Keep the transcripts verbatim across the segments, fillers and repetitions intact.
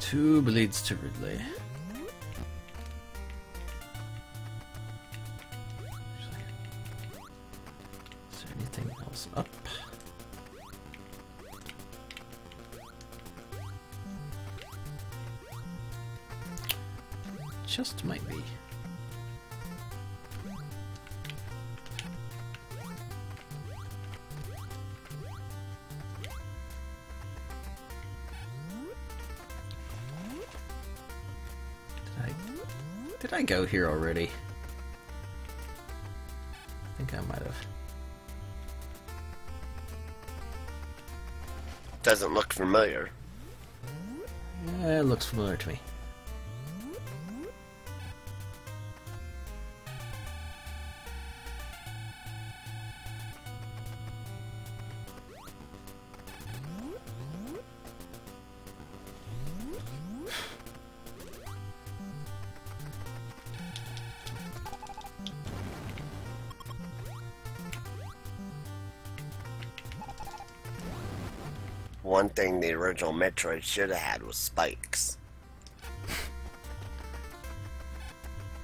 Two blades to Ridley. Is there anything else up? Just might be. Did I go here already? I think I might have. Doesn't look familiar. Yeah, it looks familiar to me. One thing the original Metroid should have had was spikes.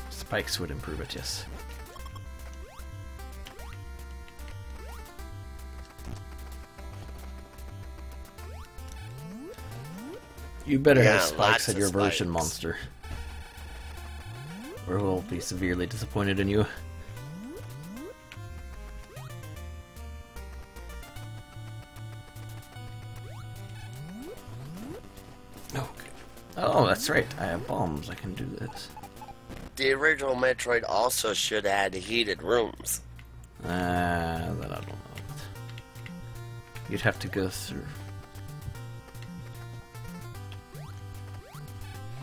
Spikes would improve it, yes. You better yeah, have spikes at your spikes. version, monster. Or we'll be severely disappointed in you. Oh, that's right. I have bombs. I can do this. The original Metroid also should add heated rooms. Ah, uh, that I don't know. You'd have to go through.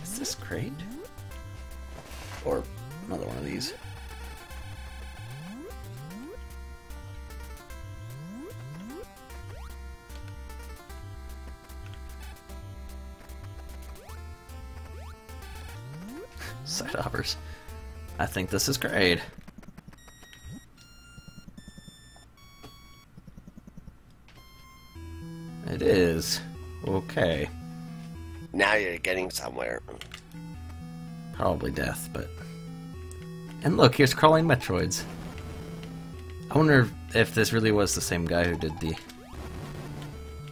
Is this great? Or another one of these? Side hoppers. I think this is great. It is. Okay. Now you're getting somewhere. Probably death, but... And look, here's crawling Metroids. I wonder if this really was the same guy who did the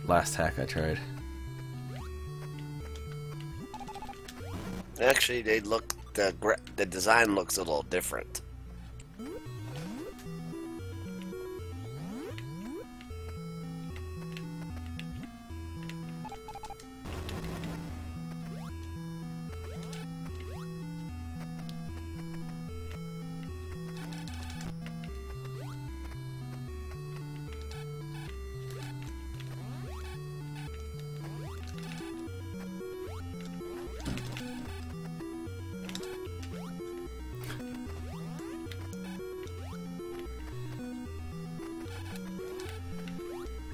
last hack I tried. Actually, they look... The, gra the design looks a little different.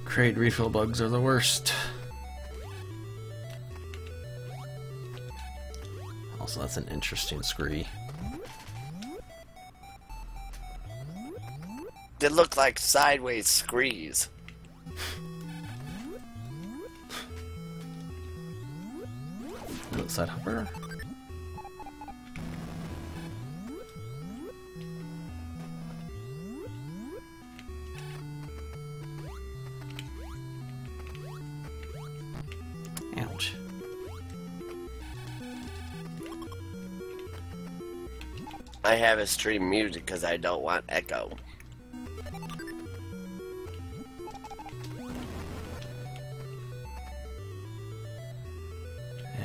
Crate refill bugs are the worst. Also, that's an interesting scree. They look like sideways screes. Side hopper. I have a stream muted because I don't want echo.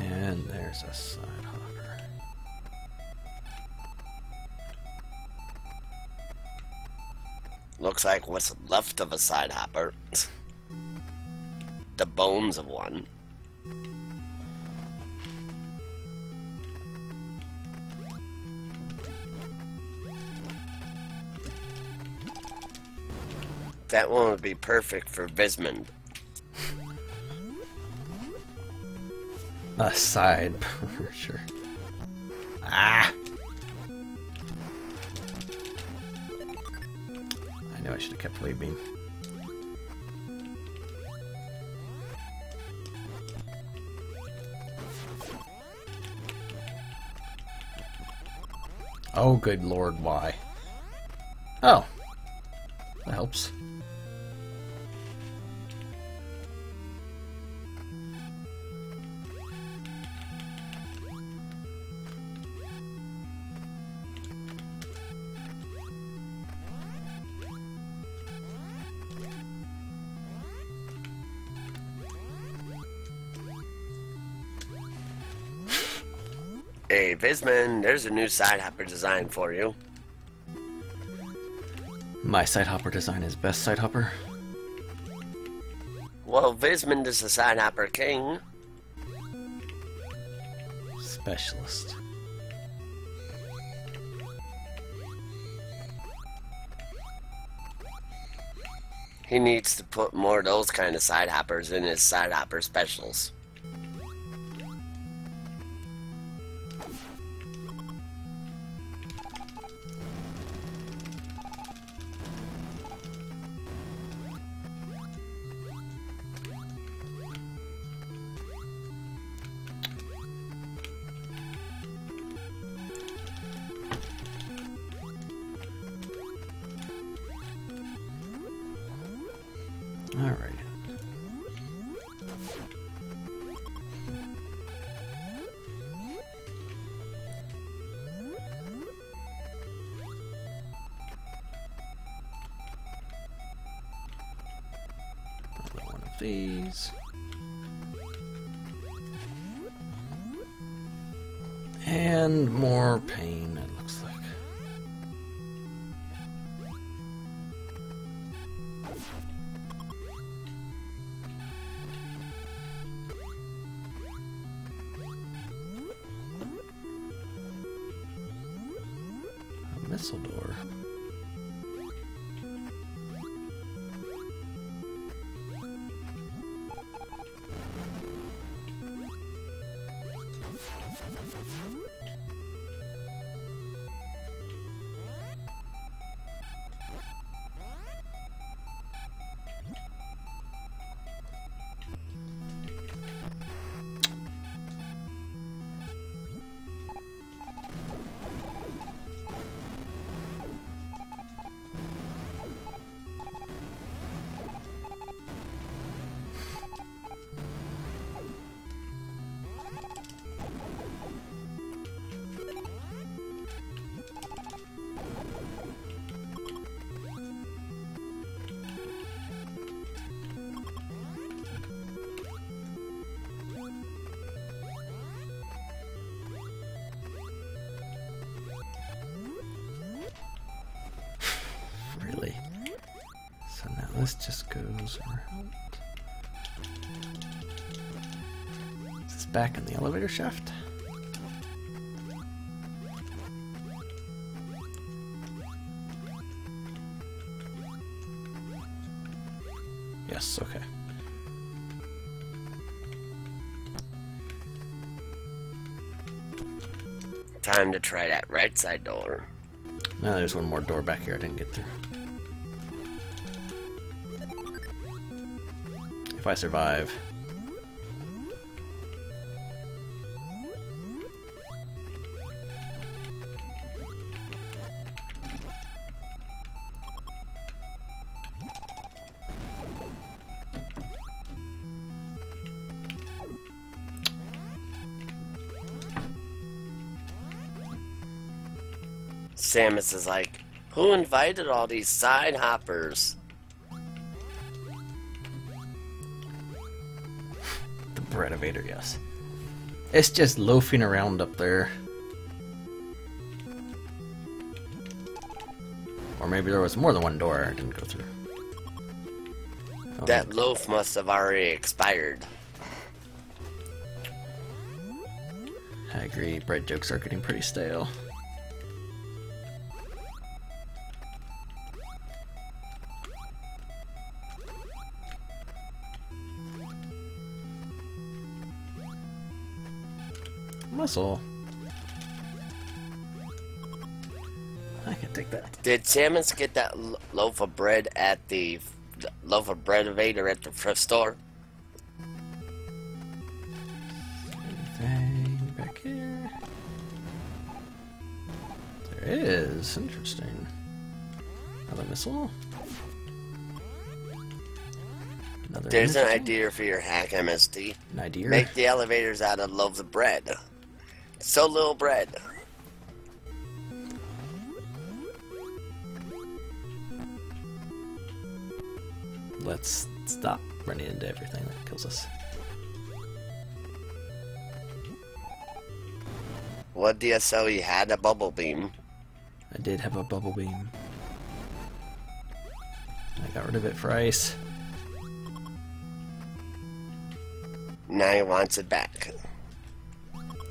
And there's a side hopper. Looks like what's left of a side hopper. The bones of one. That one would be perfect for Vismund. A side for sure. Ah! I know I should have kept waving. Oh, good lord, why? Oh. That helps. Hey, Vismund, there's a new side hopper design for you. My side hopper design is best side hopper? Well, Vismund is the side hopper king. Specialist. He needs to put more of those kind of side hoppers in his side hopper specials. These. And more pain, it looks like. A missile door. This just goes around. Is this back in the elevator shaft? Yes, okay. Time to try that right side door. Now there's one more door back here I didn't get through. If I survive. Samus is like, who invited all these side hoppers? Renovator, yes. It's just loafing around up there. Or maybe there was more than one door I didn't go through. Oh. That loaf must have already expired. I agree, bread jokes are getting pretty stale. Muscle. I can take that. Did Samus get that loaf of bread at the, the loaf of bread evader at the thrift store? Anything back here? There is. Interesting. Another missile? Another There's missile? an idea for your hack, M S D. An idea? Make the elevators out of loaves of bread. So little bread. Let's stop running into everything that kills us. What do you sell? You had a bubble beam. I did have a bubble beam. I got rid of it for ice. Now he wants it back.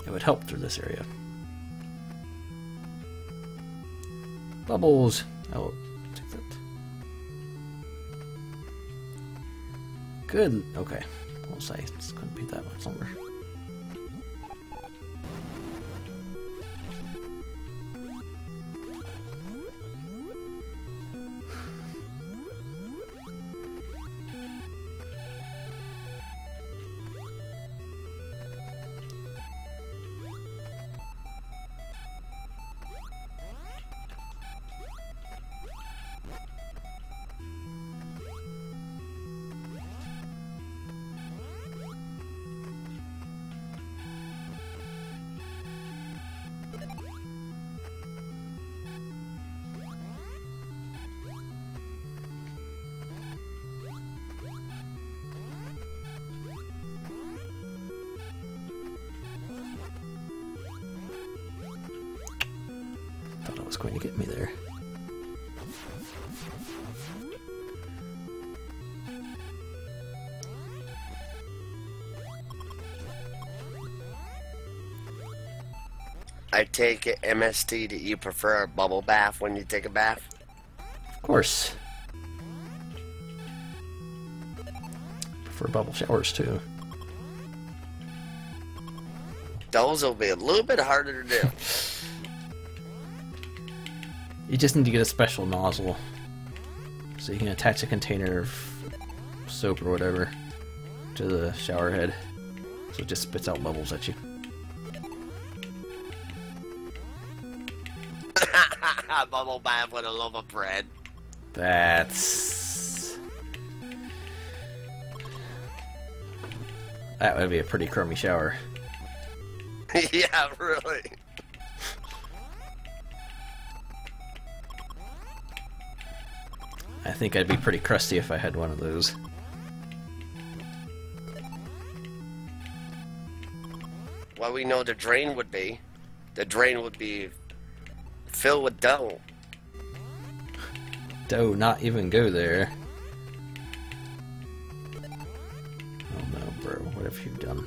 It would help through this area. Bubbles! Oh, take that. Good. Okay. We'll say it's going to be that much longer. It's going to get me there. I take it, M S T, that you prefer a bubble bath when you take a bath? Of course. I prefer bubble showers too. Those will be a little bit harder to do. You just need to get a special nozzle, so you can attach a container of soap or whatever to the shower head, so it just spits out bubbles at you. Bubble bath with a loaf of bread. That's... That would be a pretty crummy shower. Yeah, really. I think I'd be pretty crusty if I had one of those. Well, we know the drain would be. The drain would be filled with dough. Dough, not even go there. Oh no, bro, what have you done?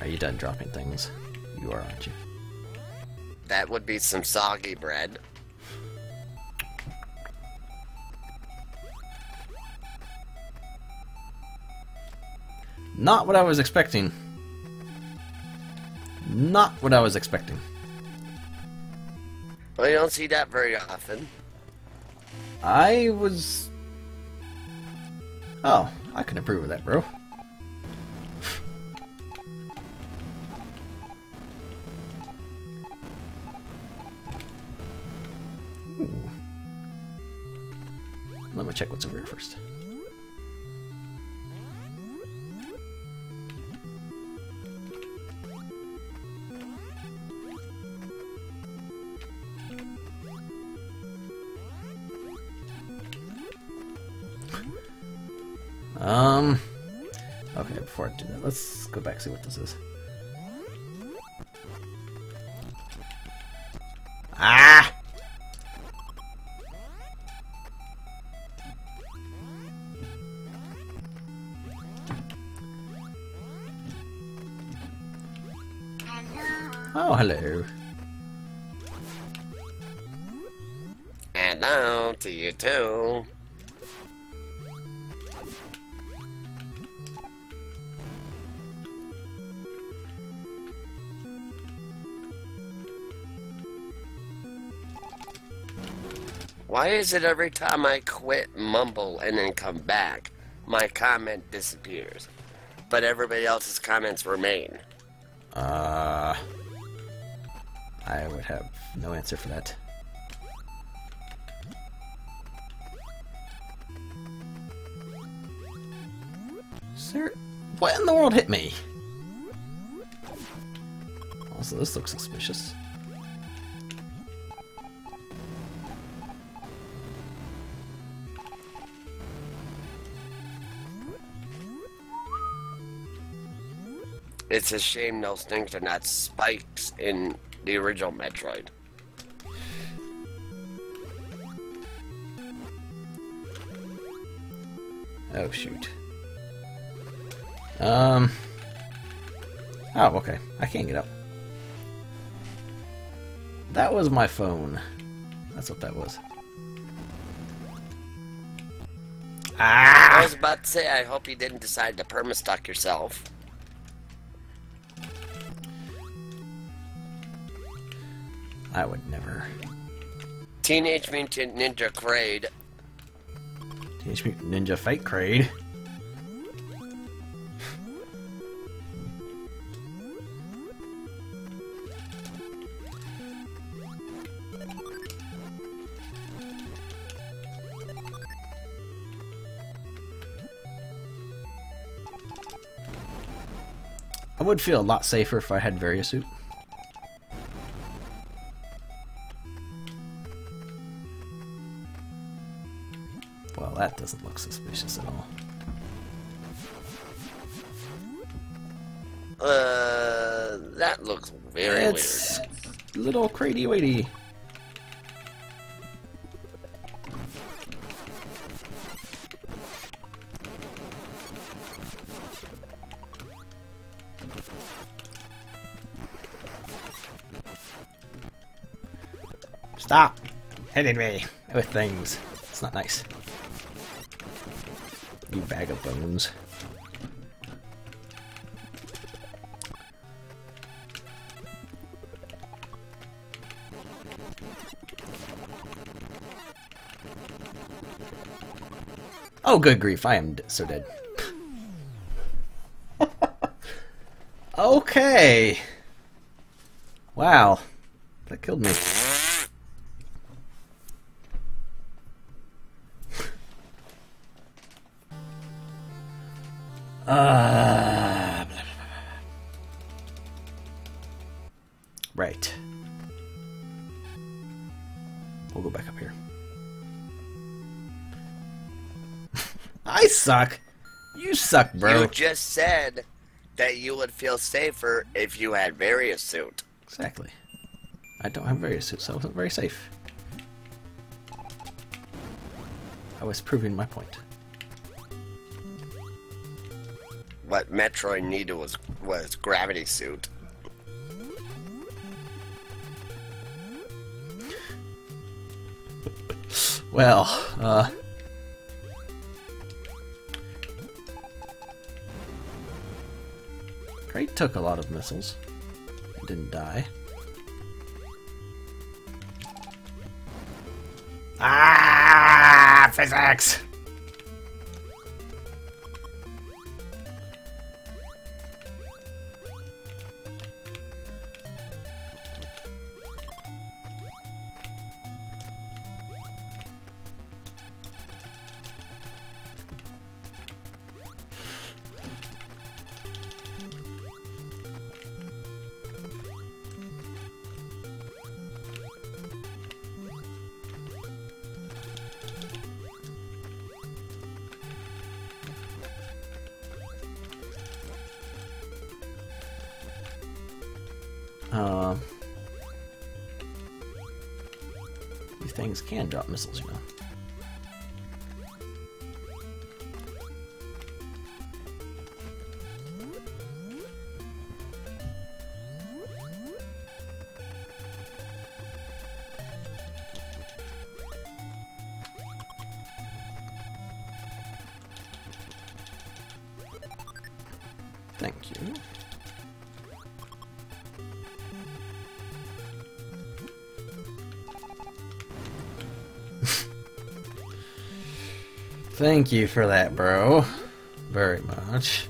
Are you done dropping things? You are, aren't you? That would be some soggy bread. Not what I was expecting. Not what I was expecting. Well, you don't see that very often. I was... Oh, I can approve of that, bro. Let me check what's over here first. Um. Okay, before I do that, let's go back and see what this is. Ah! Oh, hello. Hello to you too. Why is it every time I quit, mumble, and then come back, my comment disappears, but everybody else's comments remain? Uh... I would have no answer for that. Sir, what in the world hit me? Also, this looks suspicious. It's a shame those things are not spikes in the original Metroid. Oh, shoot. Um. Oh, okay. I can't get up. That was my phone. That's what that was. Ah! I was about to say, I hope you didn't decide to permastock yourself. I would never. Teenage Mutant Ninja Craze. Teenage Mutant Ninja Fight Craze. I would feel a lot safer if I had VariaSuit. Well, that doesn't look suspicious at all. Uh, that looks very it's weird. It's little cratey waity. Stop hitting me with things. It's not nice. You bag of bones. Oh, good grief. I am so dead. Okay. Wow. That killed me. Uh, blah, blah, blah. Right. We'll go back up here. I suck. You suck, bro. You just said that you would feel safer if you had VariaSuit. Exactly. I don't have VariaSuit, so I wasn't very safe. I was proving my point. What Metroid needed was was gravity suit. Well, uh Crate took a lot of missiles. It didn't die. Ah, physics! Uh, these things can drop missiles, you know. Thank you. Thank you for that, bro. Very much.